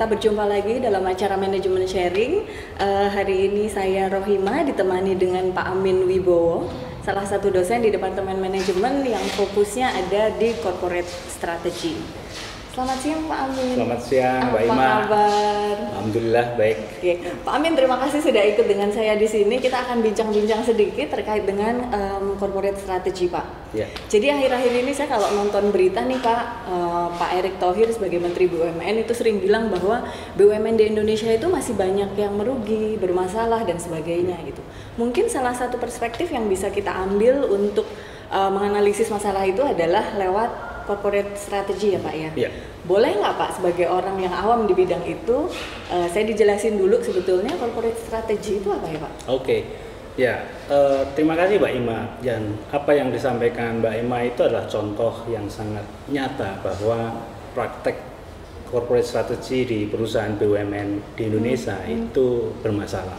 Kita berjumpa lagi dalam acara Management Sharing. Hari ini saya Rokhima ditemani dengan Pak Amin Wibowo, salah satu dosen di Departemen Manajemen yang fokusnya ada di Corporate Strategy. Selamat siang Pak Amin. Selamat siang Mbak Ima. Apa kabar? Alhamdulillah baik. Oke. Pak Amin, terima kasih sudah ikut dengan saya di sini. Kita akan bincang-bincang sedikit terkait dengan corporate strategy, Pak. Ya. Jadi akhir-akhir ini saya kalau nonton berita nih Pak Erick Thohir sebagai Menteri BUMN itu sering bilang bahwa BUMN di Indonesia itu masih banyak yang merugi, bermasalah dan sebagainya gitu. Mungkin salah satu perspektif yang bisa kita ambil untuk menganalisis masalah itu adalah lewat corporate strategy ya Pak ya? Iya. Boleh nggak Pak, sebagai orang yang awam di bidang itu, saya dijelasin dulu sebetulnya corporate strategy itu apa ya Pak? Oke. Ya, terima kasih Mbak Ima. Dan apa yang disampaikan Mbak Ima itu adalah contoh yang sangat nyata bahwa praktek corporate strategy di perusahaan BUMN di Indonesia itu bermasalah.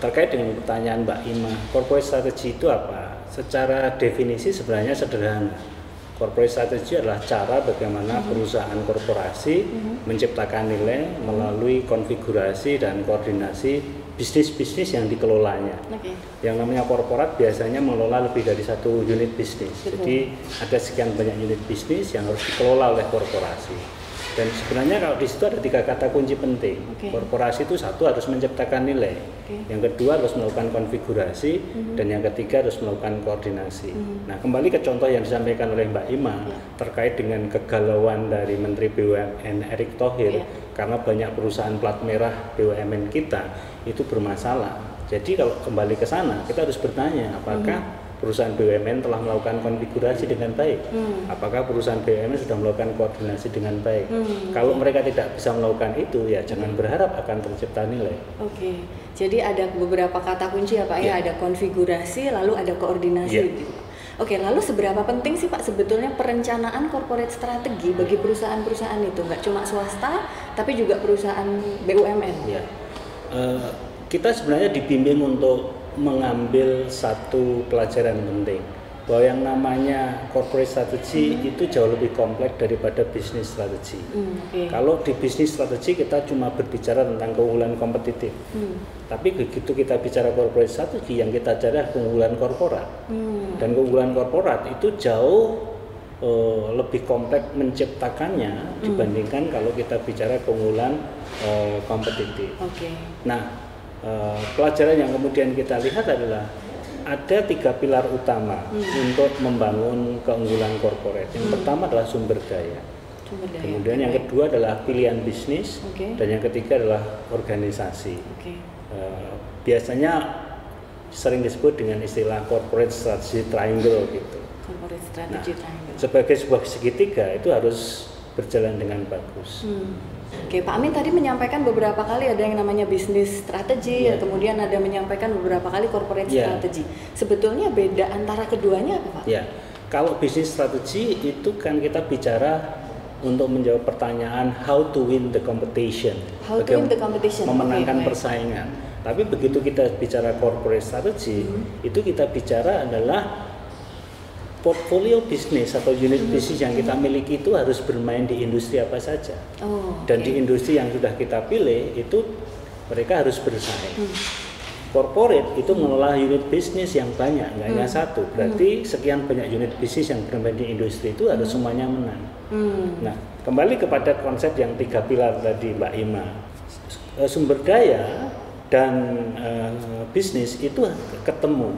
Terkait dengan pertanyaan Mbak Ima, corporate strategy itu apa? Secara definisi sebenarnya sederhana. Corporate strategy adalah cara bagaimana perusahaan korporasi menciptakan nilai melalui konfigurasi dan koordinasi bisnis-bisnis yang dikelolanya. Okay. Yang namanya korporat biasanya mengelola lebih dari satu unit bisnis. Jadi ada sekian banyak unit bisnis yang harus dikelola oleh korporasi. Dan sebenarnya kalau di situ ada tiga kata kunci penting. Korporasi itu satu harus menciptakan nilai, yang kedua harus melakukan konfigurasi, dan yang ketiga harus melakukan koordinasi. Nah, kembali ke contoh yang disampaikan oleh Mbak Ima terkait dengan kegalauan dari Menteri BUMN Erick Thohir, karena banyak perusahaan plat merah BUMN kita itu bermasalah. Jadi kalau kembali ke sana, kita harus bertanya apakah perusahaan BUMN telah melakukan konfigurasi dengan baik, apakah perusahaan BUMN sudah melakukan koordinasi dengan baik. Kalau mereka tidak bisa melakukan itu, ya jangan berharap akan tercipta nilai. Oke. Jadi ada beberapa kata kunci ya Pak ya, ada konfigurasi lalu ada koordinasi. Oke, lalu seberapa penting sih Pak sebetulnya perencanaan corporate strategi bagi perusahaan-perusahaan itu, nggak cuma swasta tapi juga perusahaan BUMN? Ya. Kita sebenarnya dibimbing untuk mengambil satu pelajaran penting bahwa yang namanya corporate strategy itu jauh lebih kompleks daripada bisnis strategi. Kalau di bisnis strategi kita cuma berbicara tentang keunggulan kompetitif, tapi begitu kita bicara corporate strategy yang kita cari keunggulan korporat, dan keunggulan korporat itu jauh lebih kompleks menciptakannya dibandingkan kalau kita bicara keunggulan kompetitif. Nah, pelajaran yang kemudian kita lihat adalah ada tiga pilar utama untuk membangun keunggulan korporat. Yang pertama adalah sumber daya, kemudian yang kedua adalah pilihan bisnis, dan yang ketiga adalah organisasi. Biasanya sering disebut dengan istilah corporate strategy triangle gitu. Corporate strategy triangle. Sebagai sebuah segitiga itu harus berjalan dengan bagus. Oke, Pak Amin tadi menyampaikan beberapa kali ada yang namanya bisnis strategi, kemudian ada menyampaikan beberapa kali corporate strategi. Sebetulnya beda antara keduanya apa Pak? Ya, kalau bisnis strategi itu kan kita bicara untuk menjawab pertanyaan how to win the competition, memenangkan persaingan. Tapi begitu kita bicara corporate strategi, itu kita bicara adalah portfolio bisnis atau unit bisnis yang kita miliki itu harus bermain di industri apa saja. Dan di industri yang sudah kita pilih itu mereka harus bersaing. Corporate itu mengelola unit bisnis yang banyak, nggak hanya satu. Berarti sekian banyak unit bisnis yang bermain di industri itu harus semuanya menang. Nah, kembali kepada konsep yang tiga pilar tadi Mbak Ima. Sumber daya dan bisnis itu ketemu.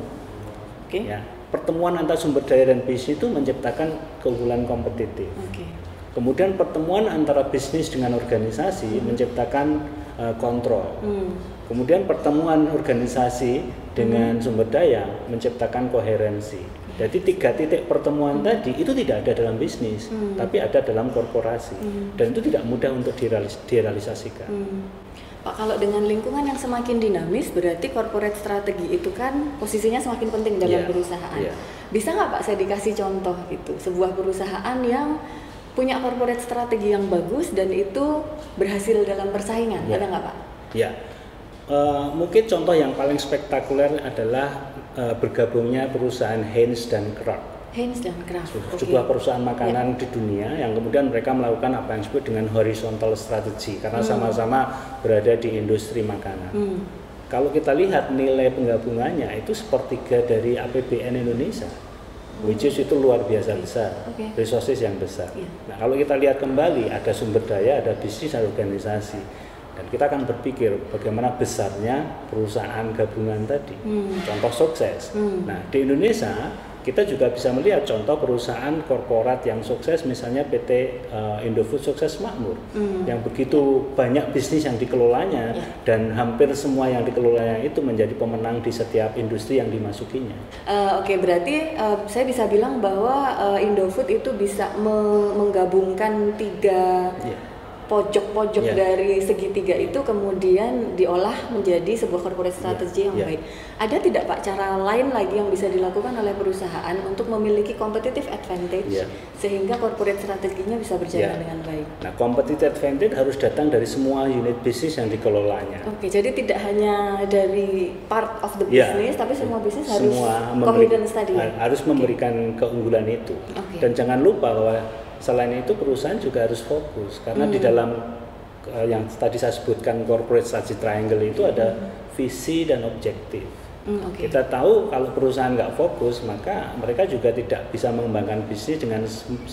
Ya. Pertemuan antara sumber daya dan bisnis itu menciptakan keunggulan kompetitif. Kemudian pertemuan antara bisnis dengan organisasi menciptakan kontrol. Kemudian pertemuan organisasi dengan sumber daya menciptakan koherensi. Jadi tiga titik pertemuan tadi itu tidak ada dalam bisnis, tapi ada dalam korporasi. Dan itu tidak mudah untuk direalisasikan. Pak, kalau dengan lingkungan yang semakin dinamis, berarti corporate strategi itu kan posisinya semakin penting dalam perusahaan. Bisa nggak Pak saya dikasih contoh gitu, sebuah perusahaan yang punya corporate strategi yang bagus dan itu berhasil dalam persaingan, ada nggak Pak? Ya, mungkin contoh yang paling spektakuler adalah bergabungnya perusahaan Heinz dan Kraft. Heinz dan Kraft, sebuah perusahaan makanan di dunia yang kemudian mereka melakukan apa yang disebut dengan horizontal strategy karena sama-sama berada di industri makanan. Kalau kita lihat nilai penggabungannya itu sepertiga dari APBN Indonesia, which is itu luar biasa besar, resources yang besar. Nah, kalau kita lihat kembali ada sumber daya, ada bisnis, ada organisasi, dan kita akan berpikir bagaimana besarnya perusahaan gabungan tadi, contoh sukses. Nah, di Indonesia kita juga bisa melihat contoh perusahaan korporat yang sukses, misalnya PT Indofood Sukses Makmur, yang begitu banyak bisnis yang dikelolanya, dan hampir semua yang dikelolanya itu menjadi pemenang di setiap industri yang dimasukinya. Oke, berarti saya bisa bilang bahwa Indofood itu bisa menggabungkan tiga pojok-pojok dari segitiga itu kemudian diolah menjadi sebuah corporate strategy yang baik. Ada tidak Pak cara lain lagi yang bisa dilakukan oleh perusahaan untuk memiliki competitive advantage sehingga corporate strateginya bisa berjalan dengan baik? Nah, competitive advantage harus datang dari semua unit bisnis yang dikelolanya. Oke, jadi tidak hanya dari part of the business tapi semua bisnis harus confidence tadi. Harus memberikan keunggulan itu. Dan jangan lupa bahwa selain itu perusahaan juga harus fokus karena di dalam yang tadi saya sebutkan corporate strategy triangle itu ada visi dan objektif. Kita tahu kalau perusahaan nggak fokus maka mereka juga tidak bisa mengembangkan bisnis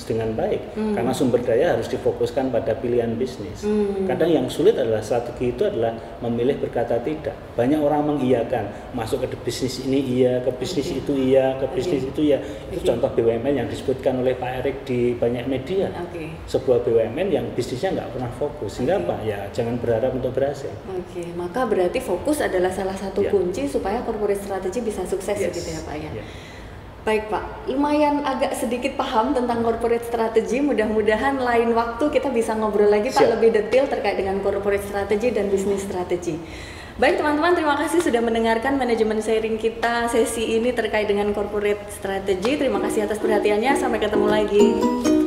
dengan baik karena sumber daya harus difokuskan pada pilihan bisnis. Kadang yang sulit adalah strategi itu adalah memilih berkata tidak. Banyak orang mengiyakan masuk ke bisnis ini iya, ke bisnis itu iya, ke bisnis itu iya. Itu contoh BUMN yang disebutkan oleh Pak Erick di banyak media. Sebuah BUMN yang bisnisnya nggak pernah fokus sehingga apa? Ya jangan berharap untuk berhasil. Maka berarti fokus adalah salah satu kunci supaya corporate strategy bisa sukses gitu ya Pak ya. Baik Pak, lumayan agak sedikit paham tentang corporate strategy. Mudah-mudahan lain waktu kita bisa ngobrol lagi Pak lebih detail terkait dengan corporate strategy dan bisnis strategi. Baik teman-teman, terima kasih sudah mendengarkan manajemen sharing kita sesi ini terkait dengan corporate strategy. Terima kasih atas perhatiannya, sampai ketemu lagi.